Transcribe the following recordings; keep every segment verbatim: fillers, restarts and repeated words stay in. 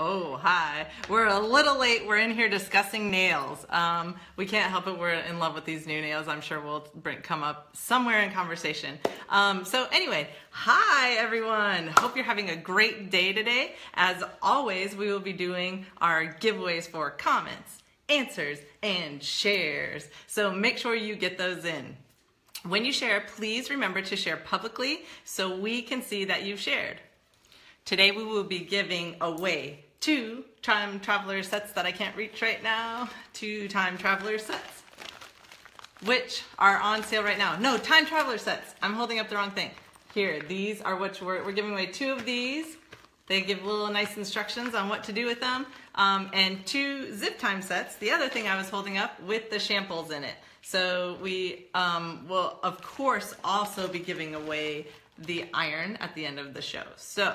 Oh, hi. We're a little late. We're in here discussing nails. Um, we can't help it. We're in love with these new nails. I'm sure we'll bring, come up somewhere in conversation. Um, so anyway, hi, everyone. Hope you're having a great day today. As always, we will be doing our giveaways for comments, answers, and shares. So make sure you get those in. When you share, please remember to share publicly so we can see that you've shared. Today, we will be giving away two Time Traveler sets that I can't reach right now. Two Time Traveler sets, which are on sale right now. No, Time Traveler sets. I'm holding up the wrong thing. Here, these are what we're, we're giving away. Two of these. They give little nice instructions on what to do with them. Um, and two Zip Time sets. The other thing I was holding up with the samples in it. So we um, will, of course, also be giving away the iron at the end of the show. So.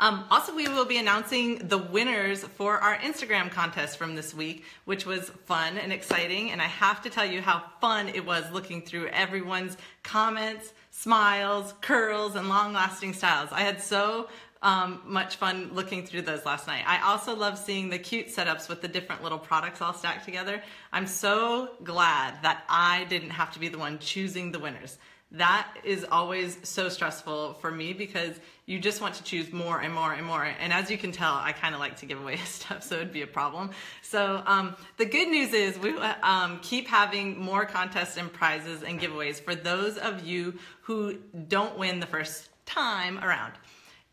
Um, also, we will be announcing the winners for our Instagram contest from this week, which was fun and exciting. And I have to tell you how fun it was looking through everyone's comments, smiles, curls, and long-lasting styles. I had so um, much fun looking through those last night. I also love seeing the cute setups with the different little products all stacked together. I'm so glad that I didn't have to be the one choosing the winners. That is always so stressful for me because you just want to choose more and more and more. And as you can tell, I kind of like to give away stuff, so it'd be a problem. So um, the good news is we um, keep having more contests and prizes and giveaways for those of you who don't win the first time around.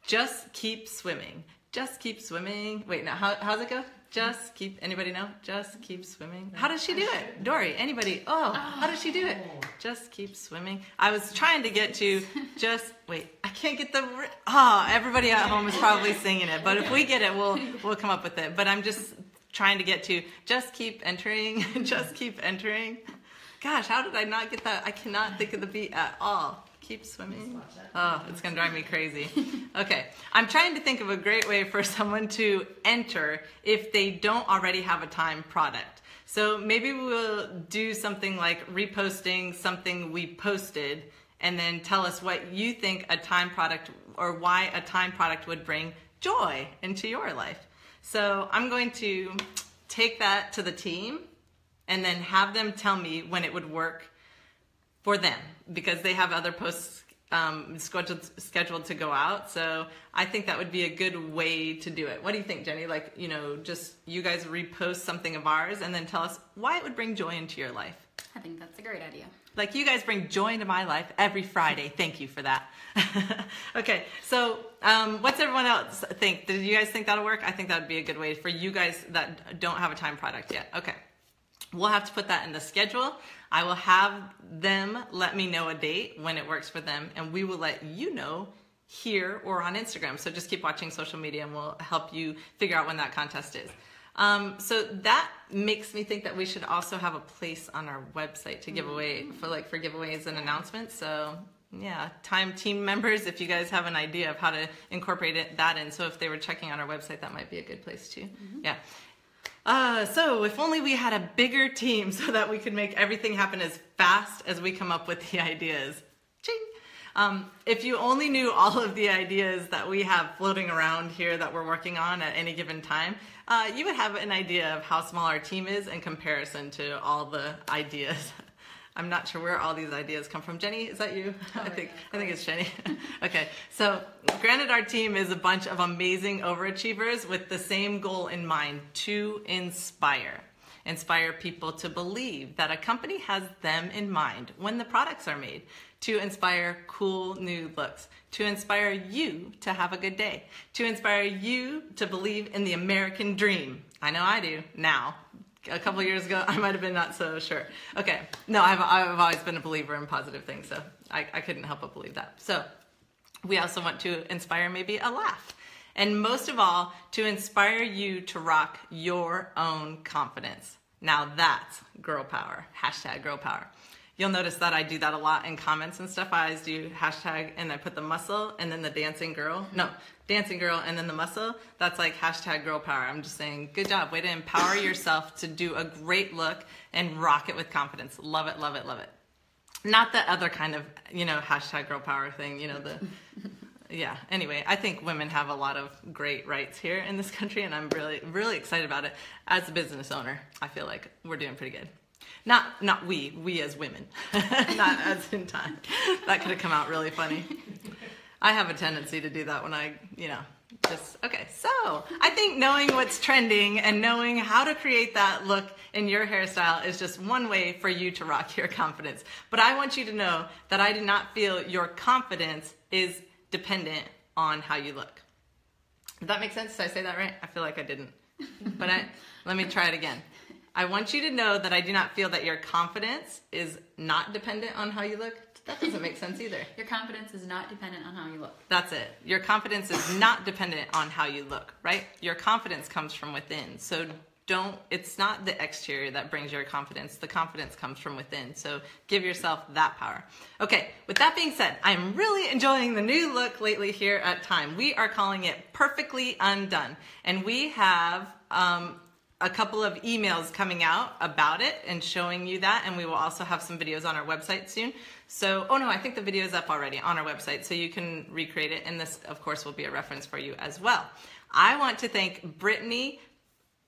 Just keep swimming. Just keep swimming. Wait, now how, how's it go? Just keep, anybody know? Just keep swimming. How does she do it? Dory, anybody? Oh, how does she do it? Just keep swimming. I was trying to get to just, wait, I can't get the, oh, everybody at home is probably singing it, but if we get it, we'll, we'll come up with it. But I'm just trying to get to just keep entering, just keep entering. Gosh, how did I not get that? I cannot think of the beat at all. Keep swimming. Oh, it's going to drive me crazy. Okay. I'm trying to think of a great way for someone to enter if they don't already have a Time product. So maybe we'll do something like reposting something we posted and then tell us what you think a Time product or why a Time product would bring joy into your life. So I'm going to take that to the team and then have them tell me when it would work for them, because they have other posts um, scheduled, scheduled to go out. So I think that would be a good way to do it. What do you think, Jenny? Like, you know, just you guys repost something of ours and then tell us why it would bring joy into your life. I think that's a great idea. Like, you guys bring joy into my life every Friday. Thank you for that. Okay, so um, what's everyone else think? Did you guys think that'll work? I think that would be a good way for you guys that don't have a Time product yet. Okay. We'll have to put that in the schedule. I will have them let me know a date when it works for them, and we will let you know here or on Instagram. So just keep watching social media, and we'll help you figure out when that contest is. Um, so that makes me think that we should also have a place on our website to give away for like for giveaways and announcements. So yeah, Time team members, if you guys have an idea of how to incorporate it, that in. So if they were checking on our website, that might be a good place too. Mm-hmm. Yeah. Uh, so if only we had a bigger team so that we could make everything happen as fast as we come up with the ideas. Ching! Um, if you only knew all of the ideas that we have floating around here that we're working on at any given time, uh, you would have an idea of how small our team is in comparison to all the ideas. I'm not sure where all these ideas come from. Jenny, is that you? Oh, I think yeah. I think it's Jenny. Okay, so granted, our team is a bunch of amazing overachievers with the same goal in mind, to inspire. Inspire people to believe that a company has them in mind when the products are made, to inspire cool new looks, to inspire you to have a good day, to inspire you to believe in the American dream. I know I do now. A couple years ago, I might have been not so sure. Okay, no, I've, I've always been a believer in positive things, so I, I couldn't help but believe that. So we also want to inspire maybe a laugh. And most of all, to inspire you to rock your own confidence. Now that's girl power, hashtag girl power. You'll notice that I do that a lot in comments and stuff. I always do hashtag and I put the muscle and then the dancing girl. No, dancing girl and then the muscle. That's like hashtag girl power. I'm just saying, good job. Way to empower yourself to do a great look and rock it with confidence. Love it, love it, love it. Not the other kind of, you know, hashtag girl power thing, you know, the... yeah, anyway, I think women have a lot of great rights here in this country, and I'm really, really excited about it. As a business owner, I feel like we're doing pretty good. Not, not we, we as women, not as in time. That could have come out really funny. I have a tendency to do that when I, you know, just, okay. So I think knowing what's trending and knowing how to create that look in your hairstyle is just one way for you to rock your confidence. But I want you to know that I do not feel your confidence is dependent on how you look. Does that make sense? Did I say that right? I feel like I didn't. But I, let me try it again. I want you to know that I do not feel that your confidence is not dependent on how you look. That doesn't make sense either. Your confidence is not dependent on how you look. That's it. Your confidence is not dependent on how you look, right? Your confidence comes from within. So don't, it's not the exterior that brings your confidence. The confidence comes from within. So give yourself that power. Okay, with that being said, I'm really enjoying the new look lately here at Time. We are calling it Perfectly Undone. And we have um, a couple of emails coming out about it and showing you that. And we will also have some videos on our website soon. So, oh no, I think the video is up already on our website, so you can recreate it. And this, of course, will be a reference for you as well. I want to thank Brittany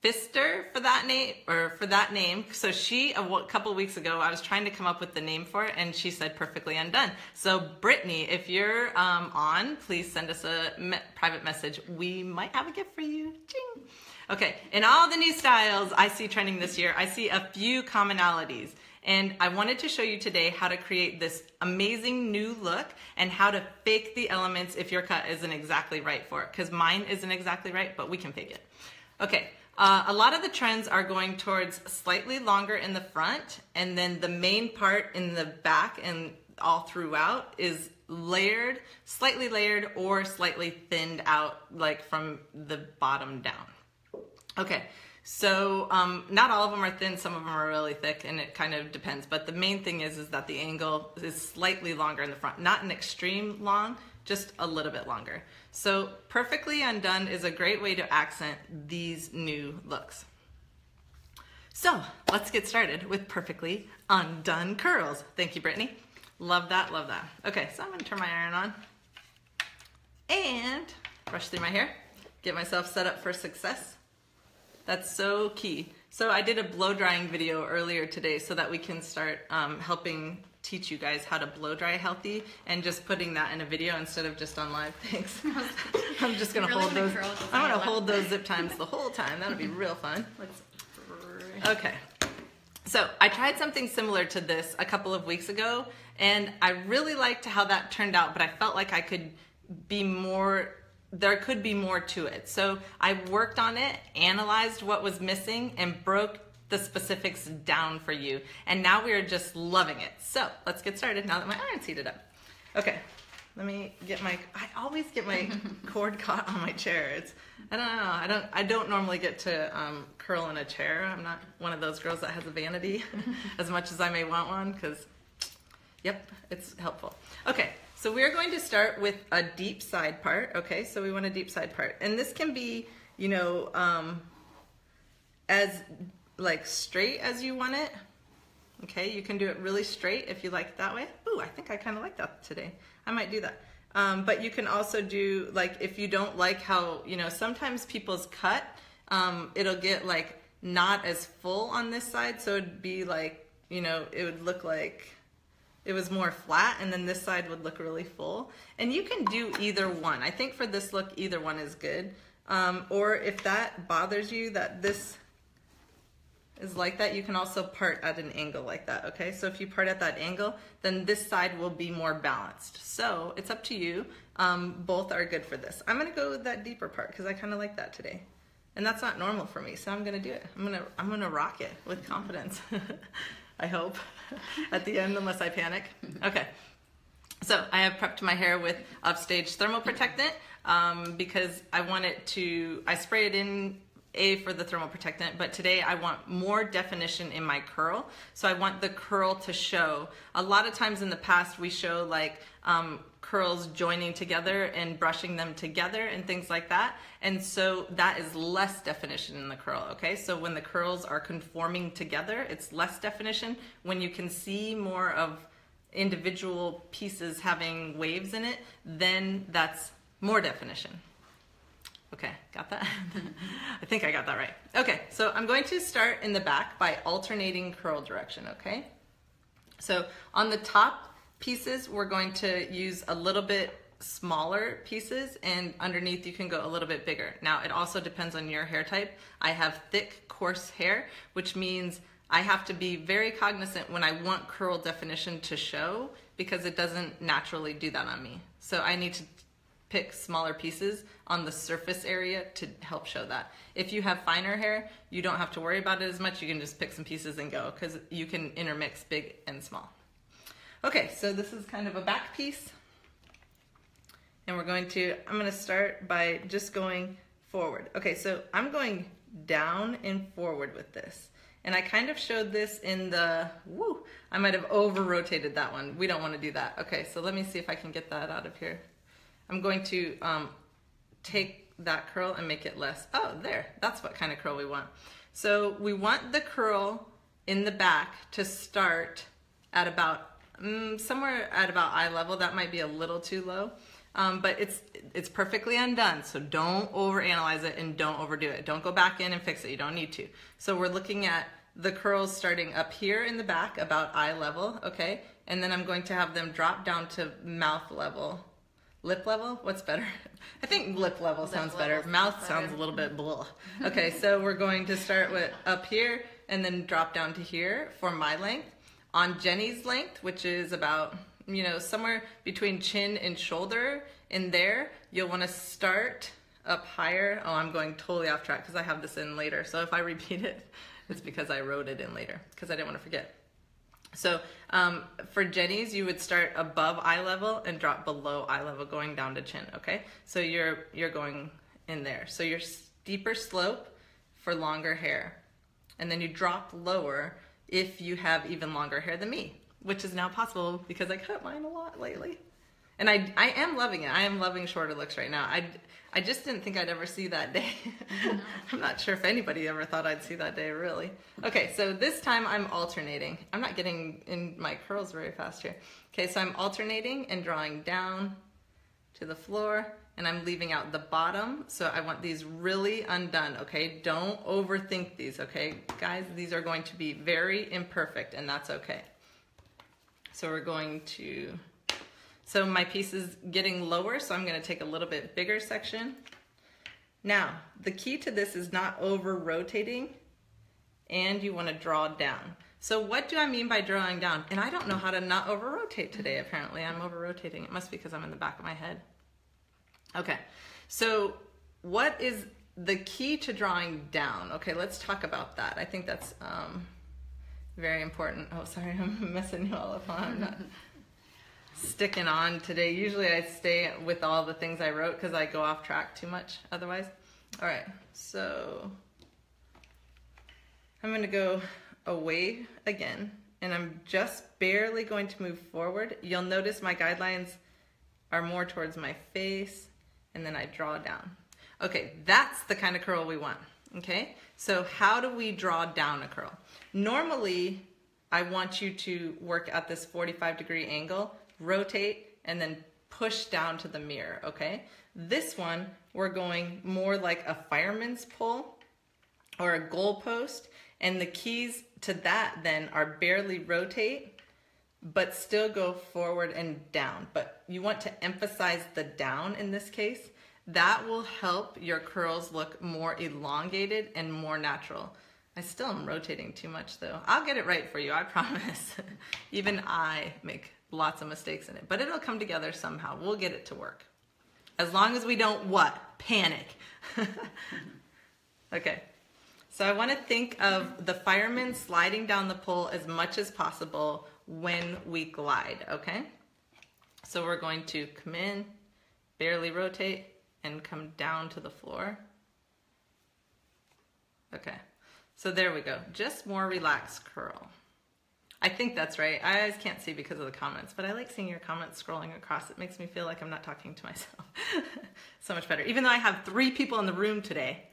Pfister for that name, or for that name. So she, a couple weeks ago, I was trying to come up with the name for it, and she said Perfectly Undone. So Brittany, if you're um, on, please send us a me private message. We might have a gift for you. Ching. Okay, in all the new styles I see trending this year, I see a few commonalities. And I wanted to show you today how to create this amazing new look and how to fake the elements if your cut isn't exactly right for it. Because mine isn't exactly right, but we can fake it. Okay, uh, a lot of the trends are going towards slightly longer in the front, and then the main part in the back and all throughout is layered, slightly layered, or slightly thinned out, like from the bottom down. Okay. So um, not all of them are thin, some of them are really thick, and it kind of depends. But the main thing is, is that the angle is slightly longer in the front. Not an extreme long, just a little bit longer. So Perfectly Undone is a great way to accent these new looks. So let's get started with Perfectly Undone curls. Thank you, Brittany. Love that, love that. Okay, so I'm gonna turn my iron on and brush through my hair, get myself set up for success. That's so key. So I did a blow drying video earlier today so that we can start um, helping teach you guys how to blow dry healthy, and just putting that in a video instead of just on live. Thanks. I'm just gonna really hold those. I'm gonna hold those zip times the whole time. That'll be real fun. Okay. So I tried something similar to this a couple of weeks ago, and I really liked how that turned out. But I felt like I could be more. There could be more to it. So I worked on it, analyzed what was missing, and broke the specifics down for you. And now we are just loving it. So let's get started now that my iron's heated up. Okay, let me get my, I always get my cord caught on my chair. It's, I don't know, I don't, I don't normally get to um, curl in a chair. I'm not one of those girls that has a vanity as much as I may want one, because, yep, it's helpful. Okay. So we're going to start with a deep side part, okay? So we want a deep side part. And this can be, you know, um, as like straight as you want it, okay? You can do it really straight if you like it that way. Ooh, I think I kind of like that today. I might do that. Um, but you can also do, like, if you don't like how, you know, sometimes people's cut, um, it'll get like not as full on this side. So it'd be like, you know, it would look like, it was more flat, and then this side would look really full. And you can do either one. I think for this look, either one is good. Um, or if that bothers you, that this is like that, you can also part at an angle like that, okay? So if you part at that angle, then this side will be more balanced. So it's up to you. Um, both are good for this. I'm gonna go with that deeper part because I kinda like that today. And that's not normal for me, so I'm gonna do it. I'm gonna, I'm gonna rock it with confidence. I hope, at the end, unless I panic. Okay, so I have prepped my hair with Upstage Thermal Protectant um, because I want it to, I spray it in A for the thermal protectant, but today I want more definition in my curl. So I want the curl to show. A lot of times in the past, we show like um, curls joining together and brushing them together and things like that. And so that is less definition in the curl, okay? So when the curls are conforming together, it's less definition. When you can see more of individual pieces having waves in it, then that's More definition. Okay, got that? I think I got that right. Okay, so I'm going to start in the back by alternating curl direction, okay? So on the top pieces, we're going to use a little bit smaller pieces, and underneath you can go a little bit bigger. Now, it also depends on your hair type. I have thick, coarse hair, which means I have to be very cognizant when I want curl definition to show, because it doesn't naturally do that on me. So I need to pick smaller pieces on the surface area to help show that. If you have finer hair, you don't have to worry about it as much. You can just pick some pieces and go, because you can intermix big and small. Okay, so this is kind of a back piece. And we're going to, I'm gonna start by just going forward. Okay, so I'm going down and forward with this. And I kind of showed this in the, woo, I might have over-rotated that one. We don't wanna do that. Okay, so let me see if I can get that out of here. I'm going to um, take that curl and make it less, oh, there, that's what kind of curl we want. So we want the curl in the back to start at about, mm, somewhere at about eye level. That might be a little too low, um, but it's, it's perfectly undone, so don't overanalyze it and don't overdo it. Don't go back in and fix it, you don't need to. So we're looking at the curls starting up here in the back, about eye level, okay? And then I'm going to have them drop down to mouth level. Lip level? What's better? I think lip level sounds lip better. Mouth sounds, sounds a little bit blah. Okay, so we're going to start with up here and then drop down to here for my length. On Jenny's length, which is about, you know, somewhere between chin and shoulder in there, you'll want to start up higher. Oh, I'm going totally off track because I have this in later. So if I repeat it, it's because I wrote it in later because I didn't want to forget. So um, for Jenny's, you would start above eye level and drop below eye level, going down to chin, okay? So you're, you're going in there. So your steeper slope for longer hair. And then you drop lower if you have even longer hair than me, which is now possible because I cut mine a lot lately. And I, I am loving it. I am loving shorter looks right now. I, I just didn't think I'd ever see that day. I'm not sure if anybody ever thought I'd see that day, really. Okay, so this time I'm alternating. I'm not getting in my curls very fast here. Okay, so I'm alternating and drawing down to the floor, and I'm leaving out the bottom, so I want these really undone, okay? Don't overthink these, okay? Guys, these are going to be very imperfect, and that's okay. So we're going to... So my piece is getting lower, so I'm gonna take a little bit bigger section. Now, the key to this is not over-rotating, and you wanna draw down. So what do I mean by drawing down? And I don't know how to not over-rotate today, apparently. I'm over-rotating. It must be because I'm in the back of my head. Okay, so what is the key to drawing down? Okay, let's talk about that. I think that's um, very important. Oh, sorry, I'm messing you all up. I'm not... sticking on today. Usually I stay with all the things I wrote because I go off track too much otherwise. All right, so I'm going to go away again, and I'm just barely going to move forward. You'll notice my guidelines are more towards my face, and then I draw down. Okay, that's the kind of curl we want, okay? So how do we draw down a curl? Normally, I want you to work at this forty-five degree angle, rotate, and then push down to the mirror, okay? This one, we're going more like a fireman's pole or a goalpost, and the keys to that then are barely rotate, but still go forward and down. But you want to emphasize the down in this case. That will help your curls look more elongated and more natural. I still am rotating too much though. I'll get it right for you, I promise. Even I make lots of mistakes in it, but it'll come together somehow. We'll get it to work. As long as we don't what? Panic. Okay, so I wanna think of the fireman sliding down the pole as much as possible when we glide, okay? So we're going to come in, barely rotate, and come down to the floor. Okay, so there we go. Just more relaxed curl. I think that's right. I always can't see because of the comments, but I like seeing your comments scrolling across. It makes me feel like I'm not talking to myself. So much better. Even though I have three people in the room today.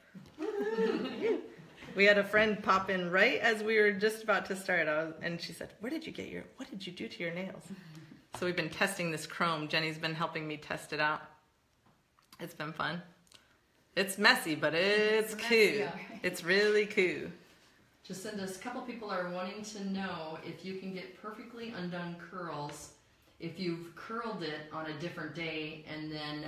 We had a friend pop in right as we were just about to start, I was, and she said, where did you get your, what did you do to your nails? So we've been testing this chrome. Jenny's been helping me test it out. It's been fun. It's messy, but it's, it's messy, cool. Right. It's really cool. Jacinda, a couple people are wanting to know if you can get perfectly undone curls if you've curled it on a different day and then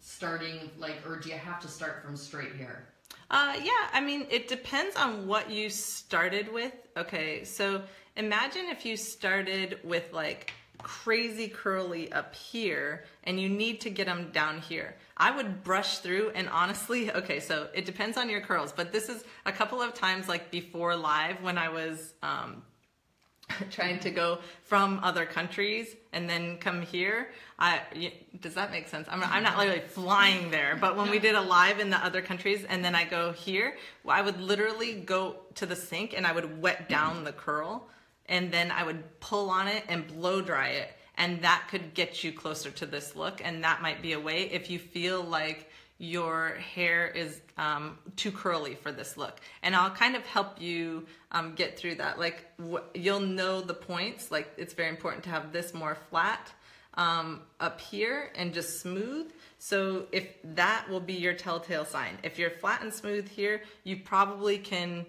starting, like, or do you have to start from straight hair? Uh, yeah, I mean, it depends on what you started with. Okay, so imagine if you started with, like, crazy curly up here and you need to get them down here. I would brush through, and honestly, okay, so it depends on your curls, but this is a couple of times, like, before live when I was um, trying to go from other countries and then come here. I, does that make sense? I'm, I'm not literally flying there, but when we did a live in the other countries and then I go here, I would literally go to the sink and I would wet down the curl and then I would pull on it and blow dry it, and that could get you closer to this look, and that might be a way if you feel like your hair is um, too curly for this look. And I'll kind of help you um, get through that. Like, w you'll know the points. Like, it's very important to have this more flat um, up here and just smooth. So if that will be your telltale sign. If you're flat and smooth here, you probably can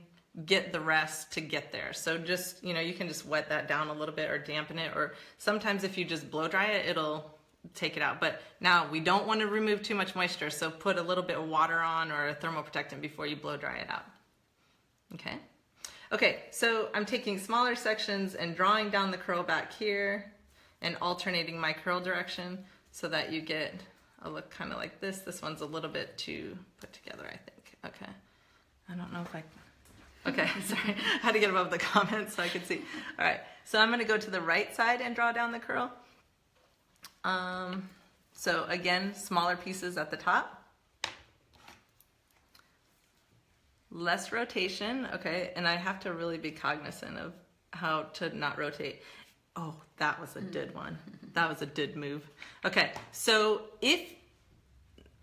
get the rest to get there. So just, you know, you can just wet that down a little bit or dampen it, or sometimes if you just blow dry it, it'll take it out. But now we don't want to remove too much moisture, so put a little bit of water on or a thermal protectant before you blow dry it out. Okay. Okay, so I'm taking smaller sections and drawing down the curl back here and alternating my curl direction so that you get a look kind of like this. This one's a little bit too put together, I think. Okay. I don't know if I... Okay, sorry. I had to get above the comments so I could see. All right, so I'm going to go to the right side and draw down the curl. Um, so again, smaller pieces at the top. Less rotation, okay, and I have to really be cognizant of how to not rotate. Oh, that was a did one. That was a did move. Okay, so if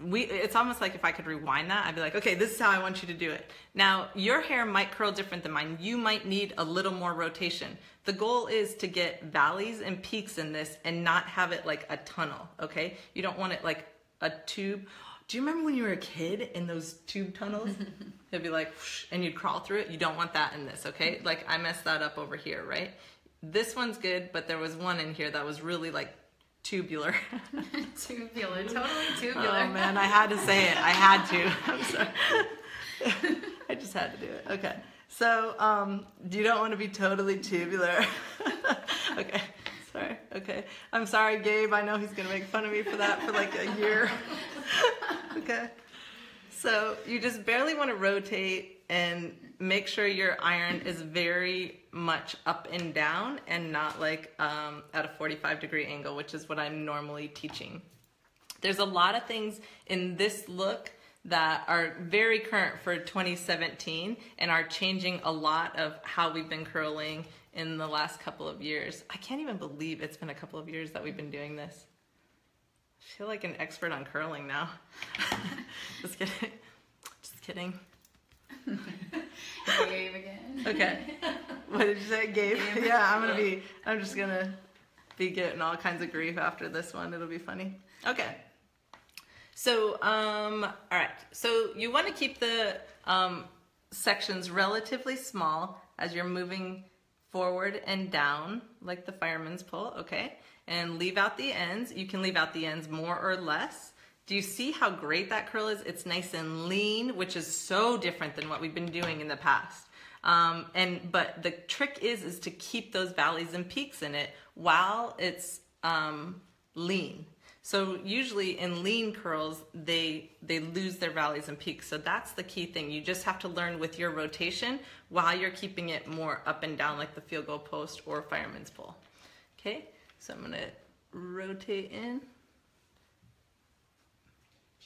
We, it's almost like if I could rewind that, I'd be like, okay, this is how I want you to do it. Now, your hair might curl different than mine. You might need a little more rotation. The goal is to get valleys and peaks in this and not have it like a tunnel, okay? You don't want it like a tube. Do you remember when you were a kid in those tube tunnels? It'd be like, whoosh, and you'd crawl through it. You don't want that in this, okay? Like, I messed that up over here, right? This one's good, but there was one in here that was really like tubular. Tubular, totally tubular. Oh man, I had to say it. I had to. I'm sorry. I just had to do it. Okay. So um, you don't want to be totally tubular. Okay. Sorry. Okay. I'm sorry, Gabe. I know he's going to make fun of me for that for like a year. Okay. So you just barely want to rotate and make sure your iron is very much up and down and not like um, at a forty-five degree angle, which is what I'm normally teaching. There's a lot of things in this look that are very current for twenty seventeen and are changing a lot of how we've been curling in the last couple of years. I can't even believe it's been a couple of years that we've been doing this. I feel like an expert on curling now. Just kidding. Just kidding. Gabe again. Okay. What did you say, Gabe? Gabe. Yeah, I'm gonna be. I'm just gonna be getting all kinds of grief after this one. It'll be funny. Okay. So, um, all right. So you want to keep the um, sections relatively small as you're moving forward and down, like the fireman's pole. Okay. And leave out the ends. You can leave out the ends more or less. Do you see how great that curl is? It's nice and lean, which is so different than what we've been doing in the past. Um, and but the trick is is to keep those valleys and peaks in it while it's um, lean. So usually in lean curls, they they lose their valleys and peaks. So that's the key thing. You just have to learn with your rotation while you're keeping it more up and down, like the field goal post or fireman's pole. Okay, so I'm gonna rotate in.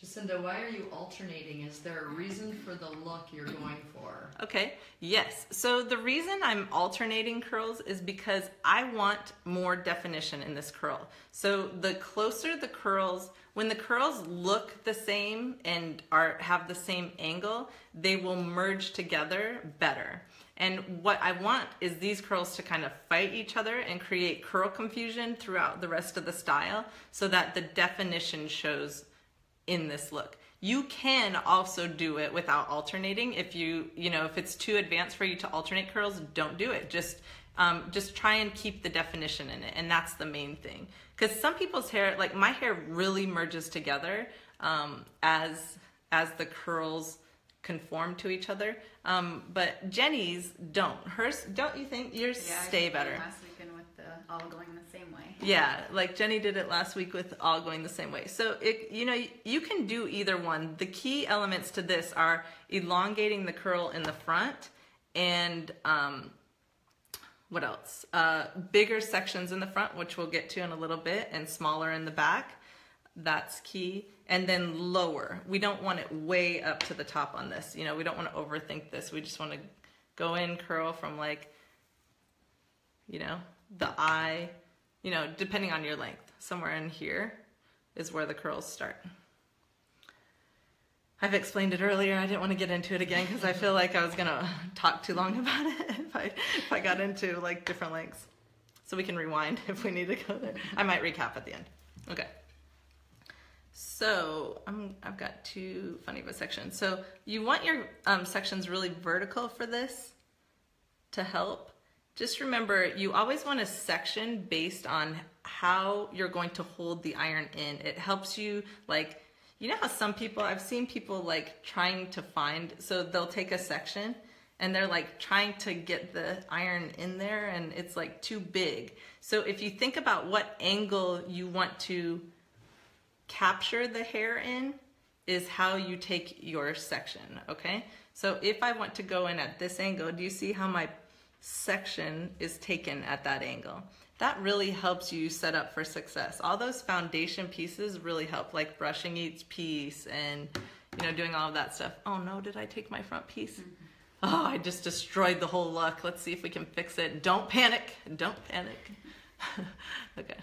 Jacinda, why are you alternating? Is there a reason for the look you're going for? Okay, yes. So the reason I'm alternating curls is because I want more definition in this curl. So the closer the curls, when the curls look the same and are have the same angle, they will merge together better. And what I want is these curls to kind of fight each other and create curl confusion throughout the rest of the style so that the definition shows in this look. You can also do it without alternating. If you, you know, if it's too advanced for you to alternate curls, don't do it. Just, um, just try and keep the definition in it. And that's the main thing. Because some people's hair, like my hair really merges together um, as, as the curls conform to each other. Um, but Jenny's don't. Hers, don't you think? Yours yeah, stay better. All going the same way. Yeah, like Jenny did it last week with all going the same way. So, it, you know, you can do either one. The key elements to this are elongating the curl in the front and, um, what else? Uh, bigger sections in the front, which we'll get to in a little bit, and smaller in the back. That's key. And then lower. We don't want it way up to the top on this. You know, we don't want to overthink this. We just want to go in, curl from like, you know, the eye, you know, depending on your length, somewhere in here is where the curls start. I've explained it earlier. I didn't want to get into it again because I feel like I was going to talk too long about it if I, if I got into like different lengths. So we can rewind if we need to go there. I might recap at the end. Okay. So I'm, I've got two funny bit sections. So you want your um, sections really vertical for this to help. Just remember, you always want a section based on how you're going to hold the iron in. It helps you, like, you know how some people, I've seen people like trying to find, so they'll take a section and they're like trying to get the iron in there and it's like too big. So if you think about what angle you want to capture the hair in is how you take your section, okay? So if I want to go in at this angle, do you see how my section is taken at that angle? That really helps you set up for success. All those foundation pieces really help, like brushing each piece and, you know, doing all of that stuff. Oh no, did I take my front piece? Oh, I just destroyed the whole look. Let's see if we can fix it. Don't panic. Don't panic. Okay.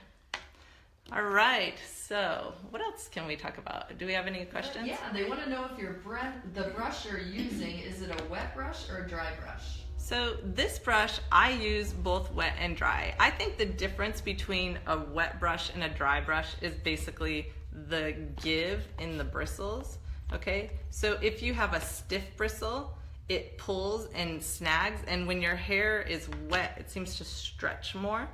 All right. So what else can we talk about? Do we have any questions? Yeah, they want to know if your bre the brush you're using, is it a wet brush or a dry brush? So this brush, I use both wet and dry. I think the difference between a wet brush and a dry brush is basically the give in the bristles, okay? So if you have a stiff bristle, it pulls and snags, and when your hair is wet, it seems to stretch more.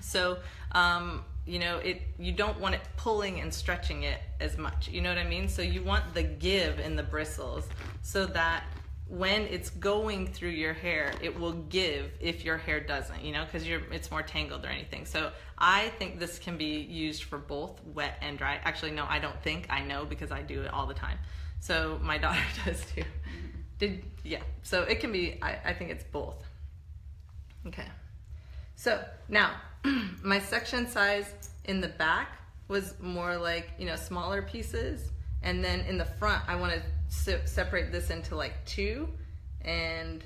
So, um, you know, it you don't want it pulling and stretching it as much, you know what I mean? So you want the give in the bristles so that when it's going through your hair, it will give if your hair doesn't, you know, because you're it's more tangled or anything. So I think this can be used for both wet and dry. Actually, no, I don't think. I know because I do it all the time. So my daughter does too. Did yeah. So it can be, I, I think it's both. Okay. So now my section size in the back was more like, you know, smaller pieces. And then in the front, I want to So separate this into like two and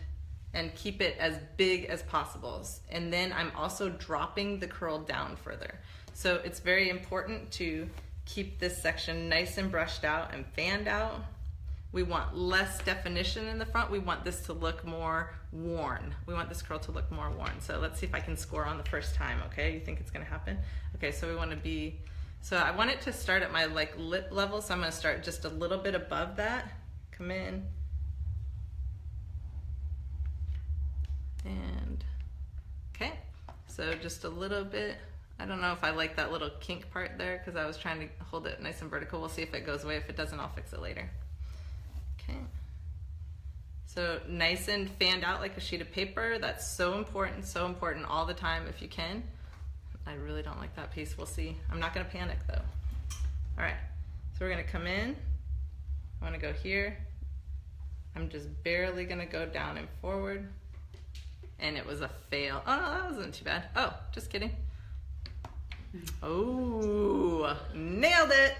and keep it as big as possible, and then I'm also dropping the curl down further. So it's very important to keep this section nice and brushed out and fanned out. We want less definition in the front. We want this to look more worn. We want this curl to look more worn. So let's see if I can score on the first time. Okay, you think it's gonna happen? Okay, so we want to be So I want it to start at my like lip level, so I'm gonna start just a little bit above that. Come in. And, okay, so just a little bit. I don't know if I like that little kink part there because I was trying to hold it nice and vertical. We'll see if it goes away. If it doesn't, I'll fix it later. Okay. So nice and fanned out like a sheet of paper. That's so important, so important all the time if you can. I really don't like that piece. We'll see. I'm not going to panic though. All right. So we're going to come in. I want to go here. I'm just barely going to go down and forward. And it was a fail. Oh, no, that wasn't too bad. Oh, just kidding. Oh, nailed it.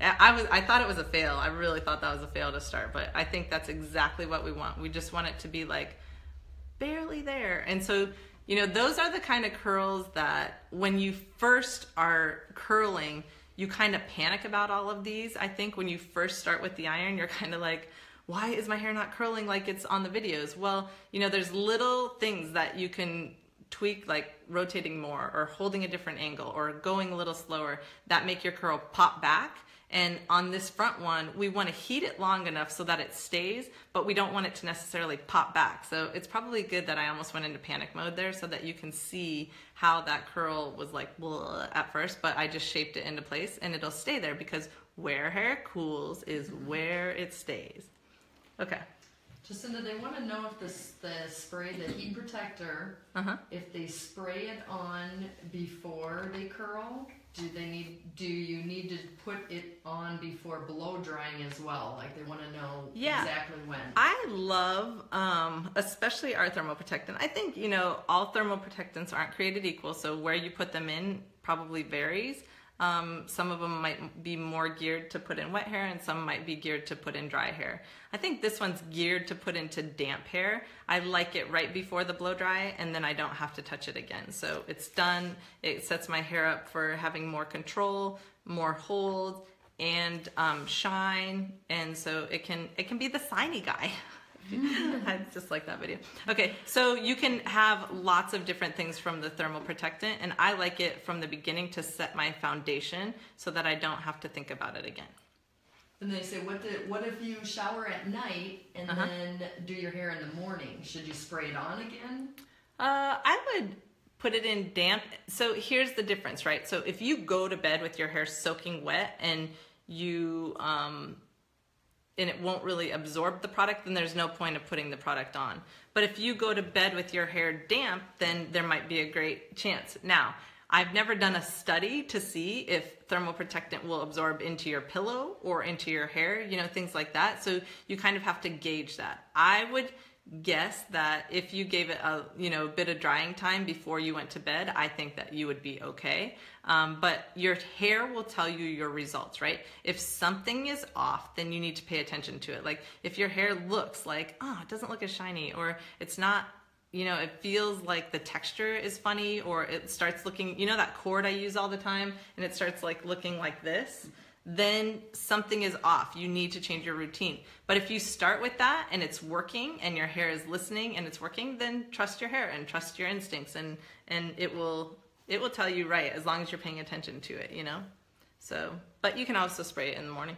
I was I thought it was a fail. I really thought that was a fail to start, but I think that's exactly what we want. We just want it to be like barely there. And so you know, those are the kind of curls that when you first are curling, you kind of panic about all of these. I think when you first start with the iron, you're kind of like, why is my hair not curling like it's on the videos? Well, you know, there's little things that you can tweak, like rotating more or holding a different angle or going a little slower that make your curl pop back And on this front one, we want to heat it long enough so that it stays, but we don't want it to necessarily pop back. So it's probably good that I almost went into panic mode there so that you can see how that curl was like bleh at first, but I just shaped it into place and it'll stay there because where hair cools is where it stays. Okay. Jacinda, they want to know if this, the spray, the heat protector, uh-huh. if they spray it on before they curl, do they need? Do you need to put it on before blow drying as well? Like they want to know yeah. exactly when. I love, um, especially our thermoprotectant. I think you know all thermoprotectants aren't created equal, so where you put them in probably varies. Um, some of them might be more geared to put in wet hair and some might be geared to put in dry hair. I think this one's geared to put into damp hair. I like it right before the blow dry and then I don't have to touch it again. So it's done. It sets my hair up for having more control, more hold, and um, shine. And so it can, it can be the shiny guy. I just like that video. Okay, so you can have lots of different things from the thermal protectant, and I like it from the beginning to set my foundation so that I don't have to think about it again. And they say, what, did, what if you shower at night and uh-huh. then do your hair in the morning? Should you spray it on again? Uh, I would put it in damp. So here's the difference, right? So if you go to bed with your hair soaking wet and you... Um, and it won't really absorb the product, then there's no point of putting the product on. But if you go to bed with your hair damp, then there might be a great chance. Now, I've never done a study to see if thermoprotectant will absorb into your pillow or into your hair, you know, things like that. So you kind of have to gauge that. I would guess that if you gave it a, you know, bit of drying time before you went to bed, I think that you would be okay. Um, but your hair will tell you your results, right? If something is off, then you need to pay attention to it. Like if your hair looks like, oh, it doesn't look as shiny, or it's not, you know, it feels like the texture is funny, or it starts looking, you know, that cord I use all the time and it starts like looking like this, then something is off. You need to change your routine. But if you start with that and it's working and your hair is listening and it's working, then trust your hair and trust your instincts, and and it will it will tell you right as long as you're paying attention to it, you know? So, but you can also spray it in the morning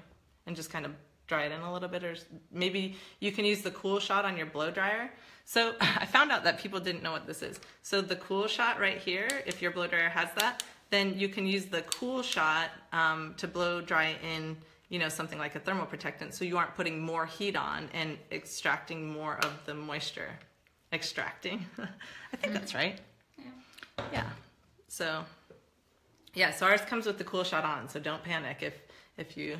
and just kind of dry it in a little bit, or maybe you can use the cool shot on your blow dryer. So I found out that people didn't know what this is. So the cool shot right here, if your blow dryer has that, then you can use the cool shot um, to blow dry in, you know, something like a thermoprotectant, so you aren't putting more heat on and extracting more of the moisture. Extracting, I think that's right. Yeah. Yeah. So, yeah. So ours comes with the cool shot on, so don't panic if if you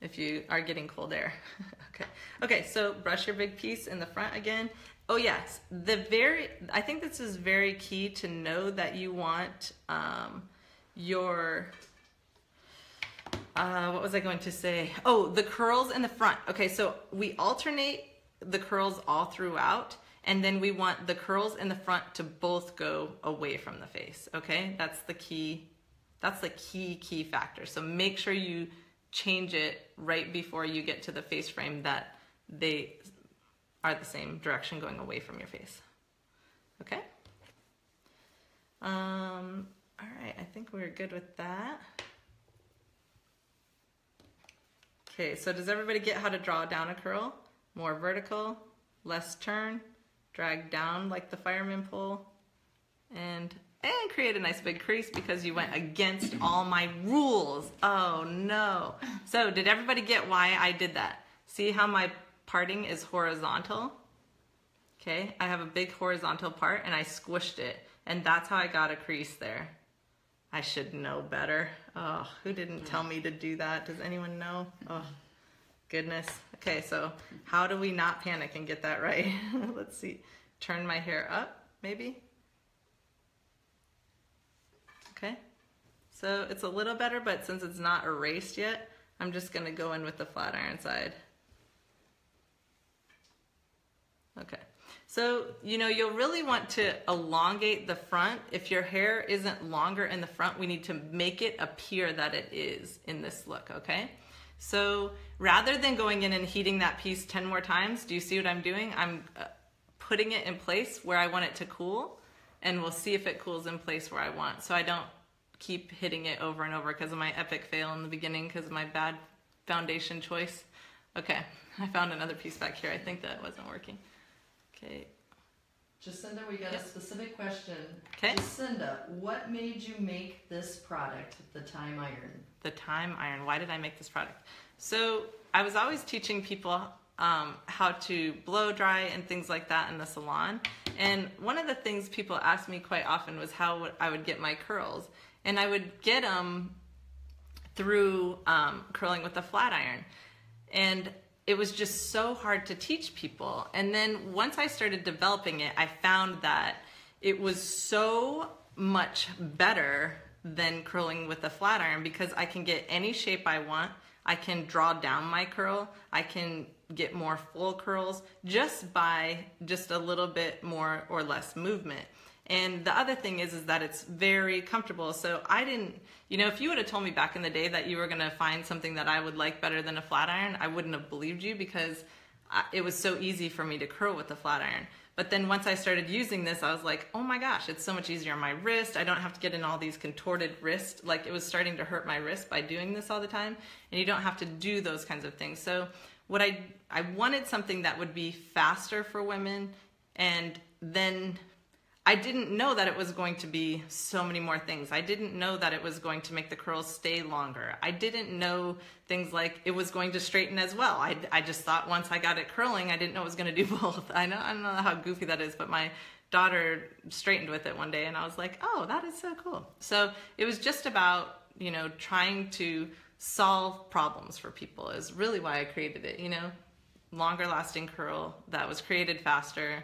if you are getting cold air. Okay. Okay. So brush your big piece in the front again. Oh yes, the very, I think this is very key to know that you want um, your, uh, what was I going to say? Oh, the curls in the front. Okay, so we alternate the curls all throughout, and then we want the curls in the front to both go away from the face, okay? That's the key, that's the key, key factor. So make sure you change it right before you get to the face frame that they are the same direction going away from your face. Okay? Um, all right, I think we're good with that. Okay, so does everybody get how to draw down a curl? More vertical, less turn, drag down like the fireman pole, and, and create a nice big crease because you went against all my rules. Oh no. So did everybody get why I did that? See how my parting is horizontal. Okay, I have a big horizontal part and I squished it, and that's how I got a crease there. I should know better. Oh, who didn't tell me to do that? Does anyone know? Oh, goodness. Okay, so how do we not panic and get that right? Let's see. Turn my hair up, maybe. Okay, so it's a little better, but since it's not erased yet, I'm just gonna go in with the flat iron side. Okay, so, you know, you'll really want to elongate the front. If your hair isn't longer in the front, we need to make it appear that it is in this look, okay? So rather than going in and heating that piece ten more times, do you see what I'm doing? I'm putting it in place where I want it to cool, and we'll see if it cools in place where I want. So I don't keep hitting it over and over because of my epic fail in the beginning because of my bad foundation choice. Okay, I found another piece back here. I think that wasn't working. Okay. Jacinda, we got yep. a specific question. Okay. Jacinda, what made you make this product, the TYME Iron? The TYME Iron. Why did I make this product? So I was always teaching people um, how to blow dry and things like that in the salon. And one of the things people asked me quite often was how I would get my curls. And I would get them through um, curling with a flat iron. And it was just so hard to teach people. And then once I started developing it, I found that it was so much better than curling with a flat iron because I can get any shape I want. I can draw down my curl. I can get more full curls just by just a little bit more or less movement. And the other thing is, is that it's very comfortable. So I didn't, you know, if you would have told me back in the day that you were going to find something that I would like better than a flat iron, I wouldn't have believed you because I, it was so easy for me to curl with a flat iron. But then once I started using this, I was like, oh my gosh, it's so much easier on my wrist. I don't have to get in all these contorted wrists. Like it was starting to hurt my wrist by doing this all the time. And you don't have to do those kinds of things. So what I, I wanted something that would be faster for women, and then I didn't know that it was going to be so many more things. I didn't know that it was going to make the curls stay longer. I didn't know things like it was going to straighten as well. I, I just thought once I got it curling, I didn't know it was going to do both. I know, I don't know how goofy that is, but my daughter straightened with it one day and I was like, oh, that is so cool. So it was just about, you know, trying to solve problems for people is really why I created it, you know, longer lasting curl that was created faster.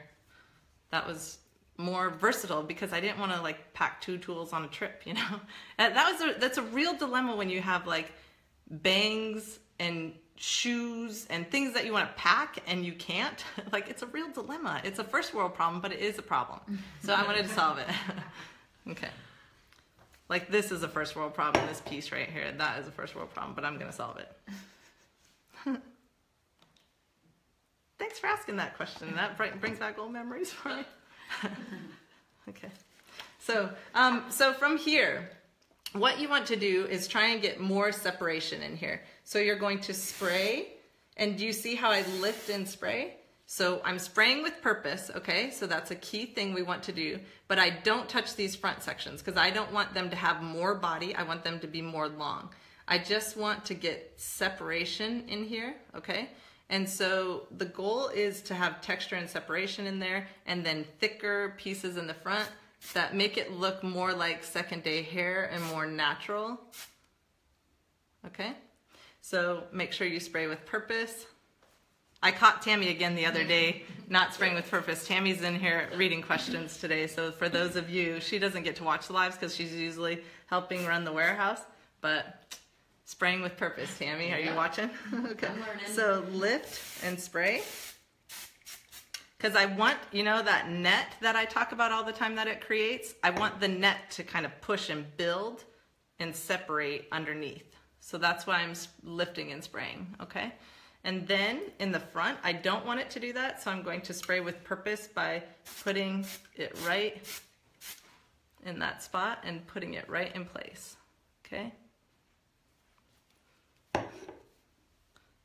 That was more versatile because I didn't want to like pack two tools on a trip, you know. And that was a, that's a real dilemma when you have like bangs and shoes and things that you want to pack and you can't. Like it's a real dilemma. It's a first world problem, but it is a problem. So I wanted to solve it. Okay. Like this is a first world problem. This piece right here, that is a first world problem, but I'm gonna solve it. Thanks for asking that question. That brings back old memories for me. Okay, so um, so from here, what you want to do is try and get more separation in here. So you're going to spray, and do you see how I lift and spray? So I'm spraying with purpose, okay? So that's a key thing we want to do, but I don't touch these front sections because I don't want them to have more body. I want them to be more long. I just want to get separation in here, okay? And so the goal is to have texture and separation in there and then thicker pieces in the front that make it look more like second day hair and more natural. Okay, so make sure you spray with purpose. I caught Tammy again the other day, not spraying with purpose. Tammy's in here reading questions today. So for those of you, she doesn't get to watch the lives because she's usually helping run the warehouse, but spraying with purpose, Tammy. Are you watching? Okay. I'm learning. So lift and spray. Because I want, you know, that net that I talk about all the time that it creates, I want the net to kind of push and build and separate underneath. So that's why I'm lifting and spraying, okay? And then in the front, I don't want it to do that, so I'm going to spray with purpose by putting it right in that spot and putting it right in place, okay?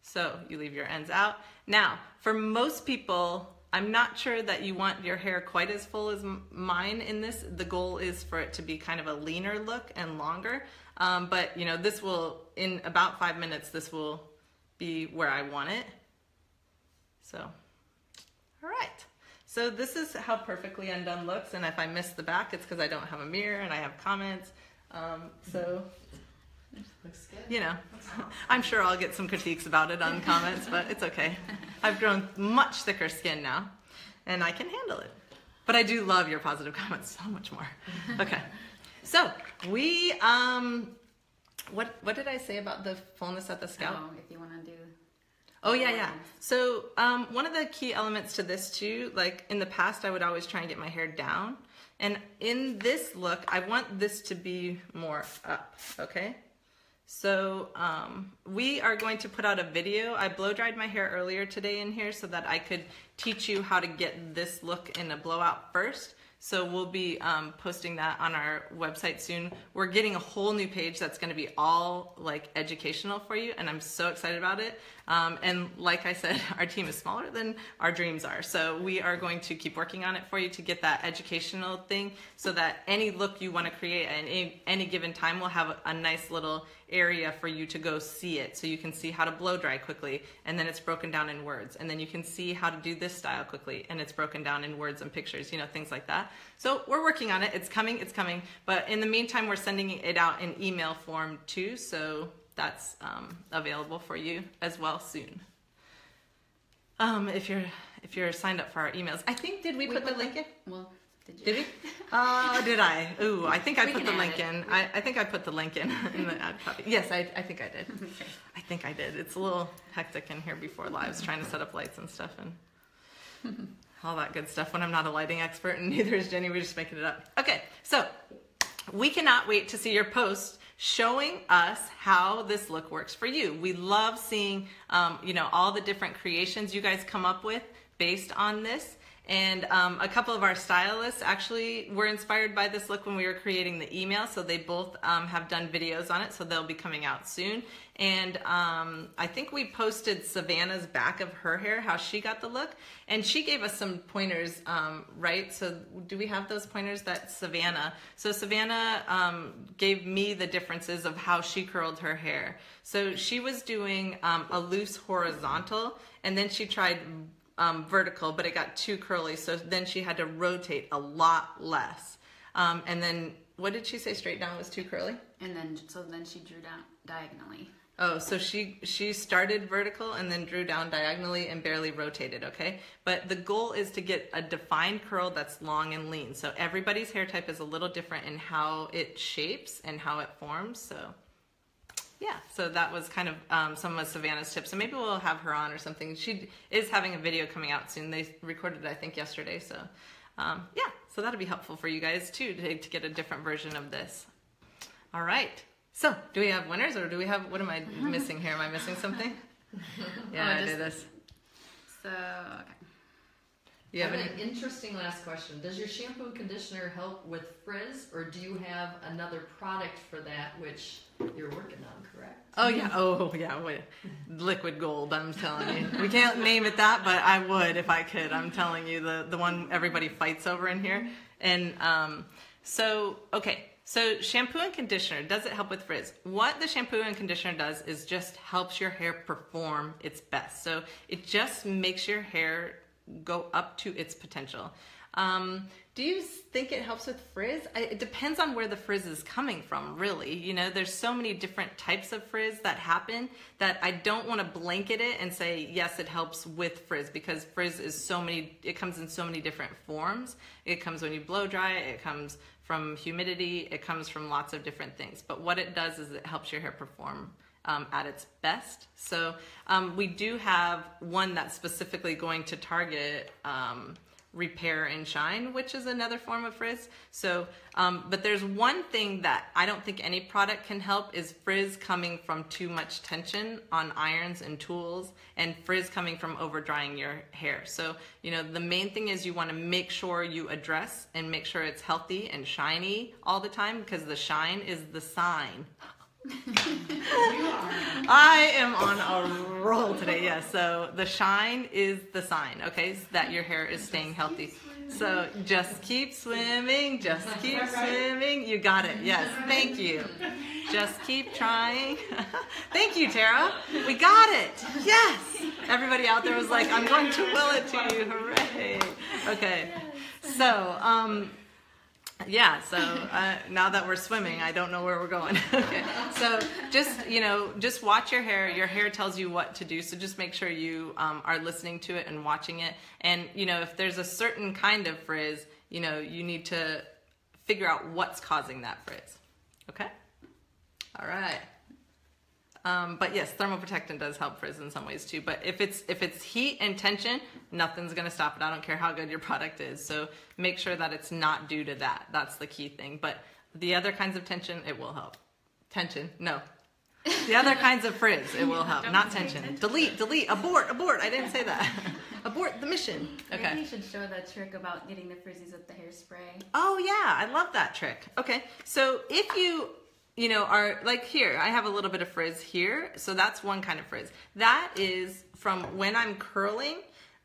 So you leave your ends out. Now, for most people, I'm not sure that you want your hair quite as full as mine in this. The goal is for it to be kind of a leaner look and longer. Um, but you know, this will, in about five minutes, this will be where I want it. So, all right. So this is how Perfectly Undone looks. And if I miss the back, it's because I don't have a mirror and I have comments. Um, so. Looks good. You know, awesome. I'm sure I'll get some critiques about it on comments, but it's okay. I've grown much thicker skin now, and I can handle it. But I do love your positive comments so much more. Okay, so we, um, what what did I say about the fullness at the scalp? Oh, if you want to do. Oh yeah, yeah. So um, one of the key elements to this too, like in the past, I would always try and get my hair down, and in this look, I want this to be more up. Okay. So um, we are going to put out a video. I blow dried my hair earlier today in here so that I could teach you how to get this look in a blowout first. So we'll be um, posting that on our website soon. We're getting a whole new page that's going to be all like educational for you, and I'm so excited about it. Um, and like I said, our team is smaller than our dreams are, so we are going to keep working on it for you to get that educational thing, so that any look you want to create at any, any given time will have a nice little area for you to go see it, so you can see how to blow dry quickly, and then it's broken down in words, and then you can see how to do this style quickly, and it's broken down in words and pictures, you know, things like that. So we're working on it. It's coming, it's coming. But in the meantime, we're sending it out in email form too, so that's um, available for you as well soon. Um, if you're if you're signed up for our emails, I think did we, we put the link in? Well, did you? Did we? Oh, did I? Ooh, I think I put the link in. I, I think I put the link in in the ad copy. Yes, I I think I did. Okay. I think I did. It's a little hectic in here before lives, trying to set up lights and stuff and all that good stuff. When I'm not a lighting expert, and neither is Jenny, we're just making it up. Okay, so we cannot wait to see your post showing us how this look works for you. We love seeing, um, you know, all the different creations you guys come up with based on this. And um, a couple of our stylists actually were inspired by this look when we were creating the email, so they both um, have done videos on it, so they'll be coming out soon. And um, I think we posted Savannah's back of her hair, how she got the look, and she gave us some pointers, um, right? So do we have those pointers? That's Savannah. So Savannah um, gave me the differences of how she curled her hair. So she was doing um, a loose horizontal, and then she tried Um, vertical, but it got too curly, so then she had to rotate a lot less. Um, and then, what did she say? Straight down was too curly? And then, so then she drew down diagonally. Oh, so she, she started vertical and then drew down diagonally and barely rotated, okay? But the goal is to get a defined curl that's long and lean. So everybody's hair type is a little different in how it shapes and how it forms, so... yeah, so that was kind of um, some of Savannah's tips, and maybe we'll have her on or something. She is having a video coming out soon. They recorded it, I think, yesterday, so um, yeah. So that'll be helpful for you guys, too, to, to get a different version of this. All right. So do we have winners, or do we have, what am I missing here? Am I missing something? Yeah, oh, I, just, I did this. So, okay. You have I have any? An interesting last question. Does your shampoo and conditioner help with frizz, or do you have another product for that, which you're working on, correct? Oh, yeah. Oh, yeah. Wait. Liquid gold, I'm telling you. We can't name it that, but I would if I could. I'm telling you, the, the one everybody fights over in here. And um, so, okay. So shampoo and conditioner, does it help with frizz? What the shampoo and conditioner does is just helps your hair perform its best. So it just makes your hair go up to its potential. Um, do you think it helps with frizz? I, it depends on where the frizz is coming from, really. You know, there's so many different types of frizz that happen that I don't want to blanket it and say, yes, it helps with frizz, because frizz is so many, it comes in so many different forms. It comes when you blow dry it, it comes from humidity, it comes from lots of different things. But what it does is it helps your hair perform Um, at its best. So um, we do have one that's specifically going to target um, repair and shine, which is another form of frizz. So, um, but there's one thing that I don't think any product can help is frizz coming from too much tension on irons and tools, and frizz coming from over drying your hair. So, you know, the main thing is you want to make sure you address and make sure it's healthy and shiny all the time, because the shine is the sign. I am on a roll today, yes. Yeah, so the shine is the sign, okay, so that your hair is staying healthy. So just keep swimming, just keep swimming. You got it, yes, thank you. Just keep trying. Thank you, Tara. We got it, yes. Everybody out there was like, I'm going to will it to you, hooray. Okay, so, um, yeah, so uh, now that we're swimming, I don't know where we're going. Okay. So just, you know, just watch your hair. Your hair tells you what to do, so just make sure you um, are listening to it and watching it. And, you know, if there's a certain kind of frizz, you know, you need to figure out what's causing that frizz. Okay? All right. Um, but yes, thermoprotectant does help frizz in some ways too. But if it's if it's heat and tension, nothing's gonna stop it. I don't care how good your product is. So make sure that it's not due to that. That's the key thing. But the other kinds of tension, it will help. Tension, no. The other kinds of frizz, it will help. Not tension. tension. Delete, delete, abort, abort. I didn't say that. Abort the mission. Okay. Maybe you should show that trick about getting the frizzies with the hairspray. Oh yeah, I love that trick. Okay, so if you, you know, are like here, I have a little bit of frizz here. So that's one kind of frizz. That is from when I'm curling.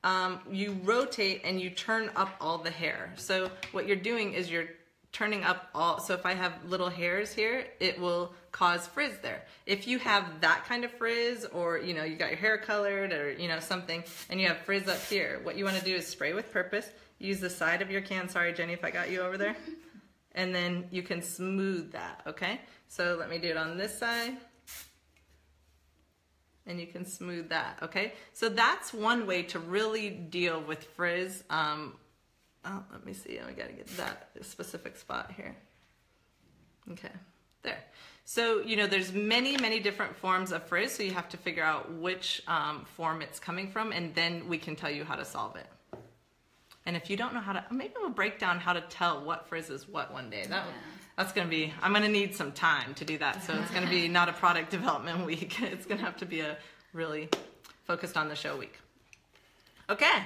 Um, you rotate and you turn up all the hair. So what you're doing is you're turning up all, so if I have little hairs here, it will cause frizz there. If you have that kind of frizz, or you know, you got your hair colored, or you know, something, and you have frizz up here, what you want to do is spray with purpose, use the side of your can, sorry Jenny if I got you over there, and then you can smooth that, okay? So let me do it on this side. And you can smooth that, okay? So that's one way to really deal with frizz. Um, oh, let me see, I gotta get that specific spot here. Okay, there. So, you know, there's many, many different forms of frizz, so you have to figure out which um, form it's coming from, and then we can tell you how to solve it. And if you don't know how to, maybe we'll break down how to tell what frizz is what one day. That, yeah. That's gonna be, I'm gonna need some time to do that. So it's gonna be not a product development week. It's gonna have to be a really focused on the show week. Okay,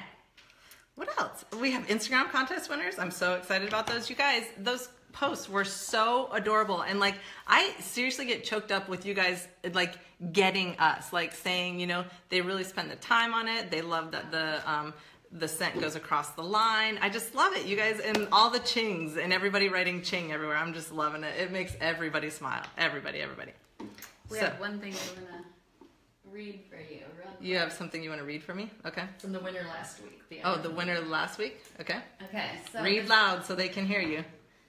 what else? We have Instagram contest winners. I'm so excited about those. You guys, those posts were so adorable. And like, I seriously get choked up with you guys like getting us, like saying, you know, they really spend the time on it. They love that the, um, the scent goes across the line. I just love it, you guys, and all the chings and everybody writing ching everywhere. I'm just loving it. It makes everybody smile. Everybody, everybody. We so, have one thing I'm gonna read for you. You have something you want to read for me? Okay. From the winner last week. The oh, the winner last week? Okay. Okay. So read this, loud so they can hear you.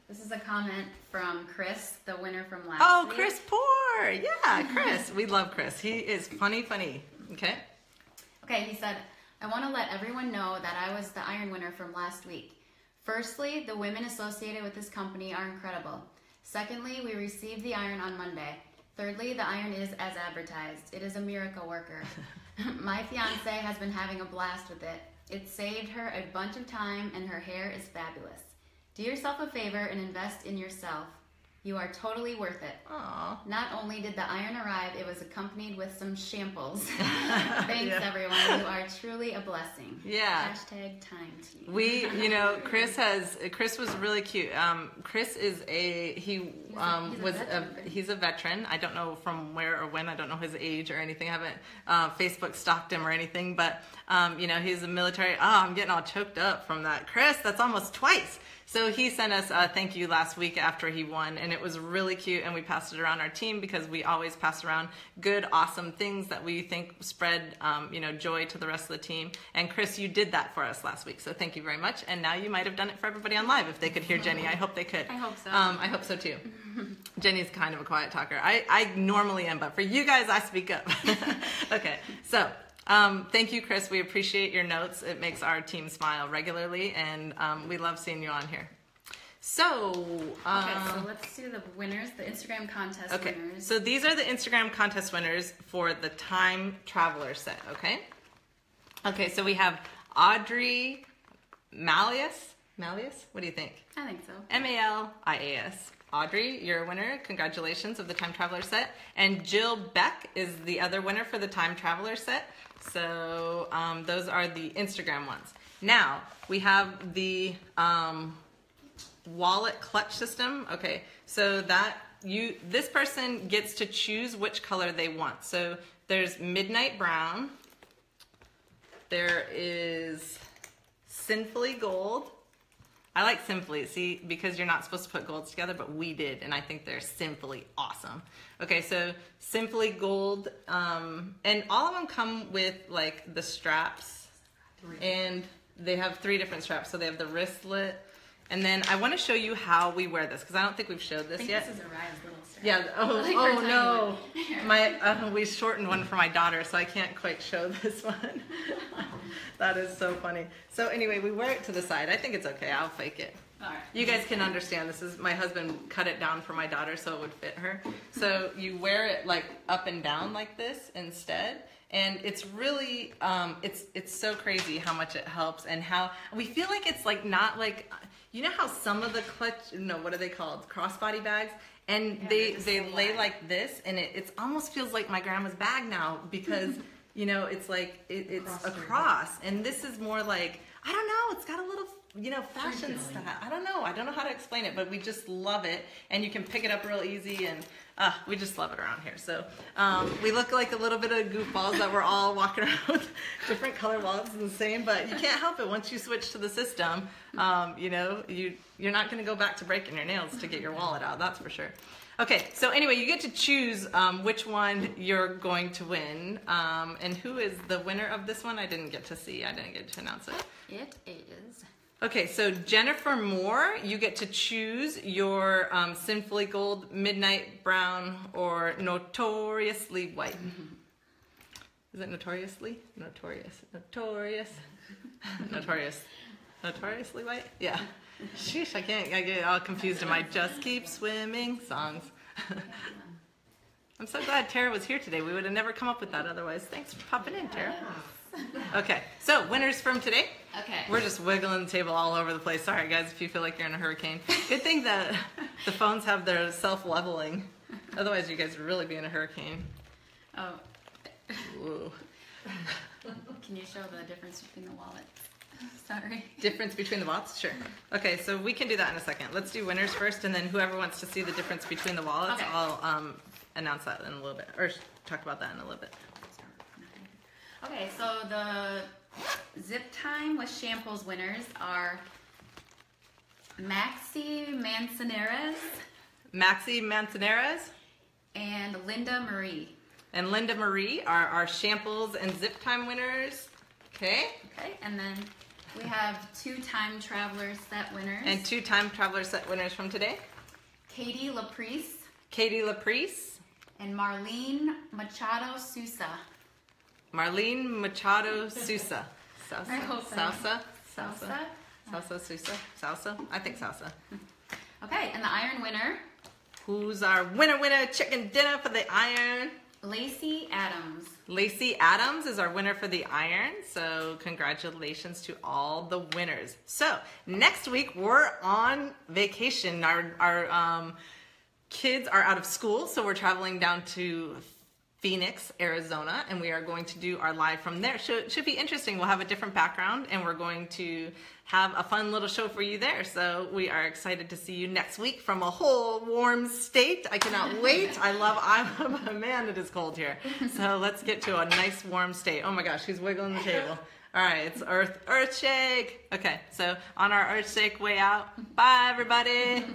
This is a comment from Chris, the winner from last oh, week. Oh, Chris Poor. Yeah, Chris. We love Chris. He is funny, funny. Okay. Okay, he said, I want to let everyone know that I was the iron winner from last week. Firstly, the women associated with this company are incredible. Secondly, we received the iron on Monday. Thirdly, the iron is as advertised. It is a miracle worker. My fiance has been having a blast with it. It saved her a bunch of time and her hair is fabulous. Do yourself a favor and invest in yourself. You are totally worth it. Aww. Not only did the iron arrive, it was accompanied with some shambles. Thanks, yeah. everyone. You are truly a blessing. Yeah. Hashtag time team. We, you know, Chris has, Chris was really cute. Um, Chris is a, he um, he's a, he's was, a a, he's a veteran. I don't know from where or when. I don't know his age or anything. I haven't uh, Facebook stalked him or anything. But, um, you know, he's a military. Oh, I'm getting all choked up from that. Chris, that's almost twice. So he sent us a thank you last week after he won, and it was really cute, and we passed it around our team because we always pass around good, awesome things that we think spread um, you know, joy to the rest of the team. And Chris, you did that for us last week, so thank you very much. And now you might have done it for everybody on live if they could hear Jenny. I hope they could. I hope so. Um, I hope so too. Jenny's kind of a quiet talker. I, I normally am, but for you guys, I speak up. Okay, so. Um, thank you, Chris. We appreciate your notes. It makes our team smile regularly, and um, we love seeing you on here. So, um, okay, so let's do the winners, the Instagram contest okay. winners. So these are the Instagram contest winners for the Time Traveler set, okay? Okay, so we have Audrey Malleus. Malleus? What do you think? I think so. M A L I A S. Audrey, you're a winner. Congratulations of the Time Traveler set. And Jill Beck is the other winner for the Time Traveler set. So um, those are the Instagram ones. Now we have the um, wallet clutch system. Okay, so that you this person gets to choose which color they want. So there's midnight brown. There is sinfully gold. I like simply, see, because you're not supposed to put golds together, but we did, and I think they're simply awesome. Okay, so simply gold, um, and all of them come with like the straps, three. and they have three different straps. So they have the wristlet, and then I want to show you how we wear this because I don't think we've showed this I think yet. This is a Raya's little strap. Yeah. Oh, like oh no, my uh, we shortened one for my daughter, so I can't quite show this one. That is so funny. So anyway, we wear it to the side. I think it's okay. I'll fake it. All right. You guys can understand. This is my husband cut it down for my daughter so it would fit her. So you wear it like up and down like this instead. And it's really, um, it's it's so crazy how much it helps and how we feel like it's like not like, you know how some of the clutch, no, what are they called? Crossbody bags. and yeah, they they so lay like this, and it it's almost feels like my grandma's bag now, because you know, it's like it, it's across, and this is more like, I don't know, it's got a little, you know, fashion style. I don't know. I don't know how to explain it, but we just love it, and you can pick it up real easy, and uh, we just love it around here. So um, we look like a little bit of goofballs that we're all walking around with different color wallets and the same, but you can't help it. Once you switch to the system, um, you know, you, you're not going to go back to breaking your nails to get your wallet out, that's for sure. Okay, so anyway, you get to choose um, which one you're going to win, um, and who is the winner of this one? I didn't get to see. I didn't get to announce it. It is. Okay, so Jennifer Moore, you get to choose your um, Sinfully Gold, Midnight Brown, or Notoriously White. Is it notoriously? Notorious. Notorious. Notorious. Notoriously White? Yeah. Sheesh, I can't, I get all confused in my Just Keep Swimming songs. I'm so glad Tara was here today. We would have never come up with that otherwise. Thanks for popping in, Tara. Okay, so winners from today. Okay. We're just wiggling the table all over the place. Sorry, guys, if you feel like you're in a hurricane. Good thing that the phones have their self-leveling. Otherwise, you guys would really be in a hurricane. Oh. Ooh. Can you show the difference between the wallets? Sorry. Difference between the wallets? Sure. Okay, so we can do that in a second. Let's do winners first, and then whoever wants to see the difference between the wallets, okay. I'll um, announce that in a little bit, or talk about that in a little bit. Okay, so the Zip Time with Shampoo's winners are Maxi Mancineras. Maxi Mancineras. And Linda Marie. And Linda Marie are our Shampoo's and Zip Time winners. Okay. Okay, and then we have two Time Traveler set winners. And two Time Traveler set winners from today. Katie LaPrice. Katie LaPrice. And Marlene Machado-Sousa. Marlene Machado-Sousa. Sousa. I hope so. Sousa. Sousa. Sousa. Sousa. Sousa. I think Sousa. Okay, and the Iron winner. Who's our winner winner chicken dinner for the Iron? Lacey Adams. Lacey Adams is our winner for the Iron, so congratulations to all the winners. So next week we're on vacation. Our, our um, kids are out of school, so we're traveling down to Phoenix, Arizona, and we are going to do our live from there. So it should be interesting. We'll have a different background, and we're going to have a fun little show for you there. So we are excited to see you next week from a whole warm state. I cannot wait. I love Iowa, but man, it is cold here. So let's get to a nice warm state. Oh my gosh, she's wiggling the table. All right, it's Earth, Earthshake. Okay, so on our Earthshake way out, bye everybody.